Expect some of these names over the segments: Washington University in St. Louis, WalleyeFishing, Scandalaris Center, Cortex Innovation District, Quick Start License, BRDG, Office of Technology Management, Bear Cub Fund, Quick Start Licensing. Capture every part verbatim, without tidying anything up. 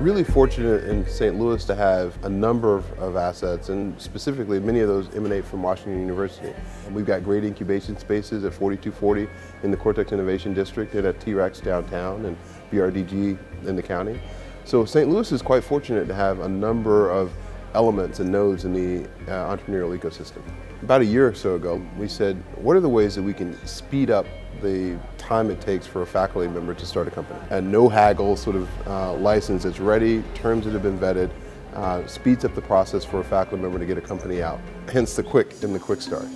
really fortunate in Saint Louis to have a number of, of assets, and specifically many of those emanate from Washington University. And we've got great incubation spaces at forty-two forty in the Cortex Innovation District and at T Rex downtown and B R D G in the county. So Saint Louis is quite fortunate to have a number of elements and nodes in the uh, entrepreneurial ecosystem. About a year or so ago, we said, what are the ways that we can speed up the time it takes for a faculty member to start a company? A no-haggle sort of uh, license that's ready, terms that have been vetted, uh, speeds up the process for a faculty member to get a company out, hence the quick and the quick start.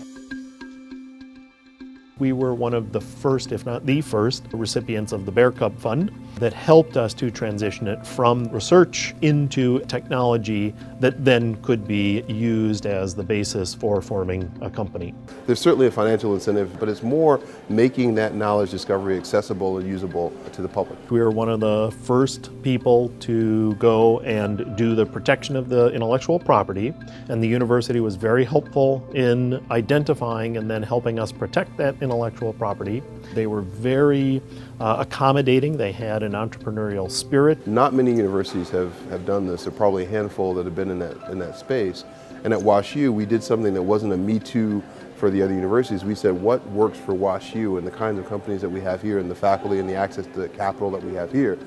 We were one of the first, if not the first, recipients of the Bear Cub Fund that helped us to transition it from research into technology that then could be used as the basis for forming a company. There's certainly a financial incentive, but it's more making that knowledge discovery accessible and usable to the public. We were one of the first people to go and do the protection of the intellectual property, and the university was very helpful in identifying and then helping us protect that intellectual intellectual property. They were very uh, accommodating. They had an entrepreneurial spirit. Not many universities have, have done this. There are probably a handful that have been in that, in that space. And at WashU, we did something that wasn't a me too for the other universities. We said, what works for WashU and the kinds of companies that we have here and the faculty and the access to the capital that we have here?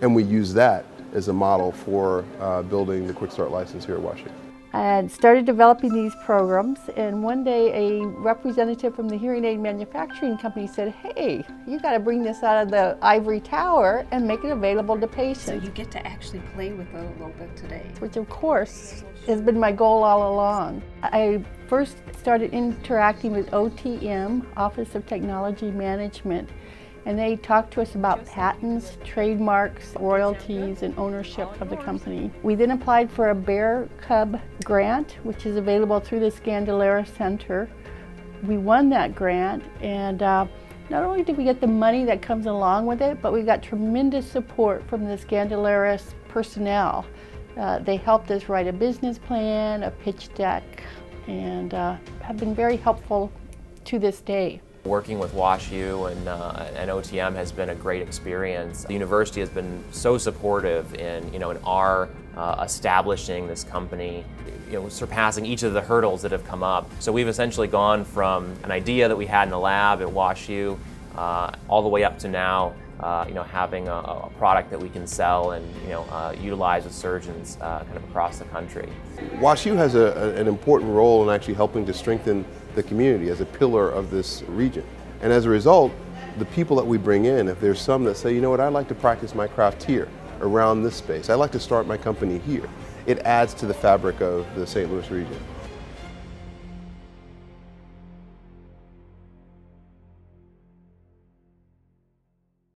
And we use that as a model for uh, building the Quick Start license here at WashU. And started developing these programs, and one day a representative from the hearing aid manufacturing company said, hey, you got to bring this out of the ivory tower and make it available to patients. So you get to actually play with it a little bit today. Which of course has been my goal all along. I first started interacting with O T M, Office of Technology Management, and they talked to us about patents, trademarks, royalties, and ownership of the company. We then applied for a Bear Cub grant, which is available through the Scandalaris Center. We won that grant, and uh, not only did we get the money that comes along with it, but we got tremendous support from the Scandalaris personnel. Uh, they helped us write a business plan, a pitch deck, and uh, have been very helpful to this day. Working with WashU and, uh, and O T M has been a great experience. The university has been so supportive in, you know, in our uh, establishing this company, you know, surpassing each of the hurdles that have come up. So we've essentially gone from an idea that we had in the lab at WashU uh, all the way up to now, uh, you know, having a, a product that we can sell and, you know, uh, utilize with surgeons uh, kind of across the country. WashU has a, a, an important role in actually helping to strengthen the community as a pillar of this region. And as a result, the people that we bring in, if there's some that say, you know what, I'd like to practice my craft here, around this space, I'd like to start my company here, it adds to the fabric of the Saint Louis region.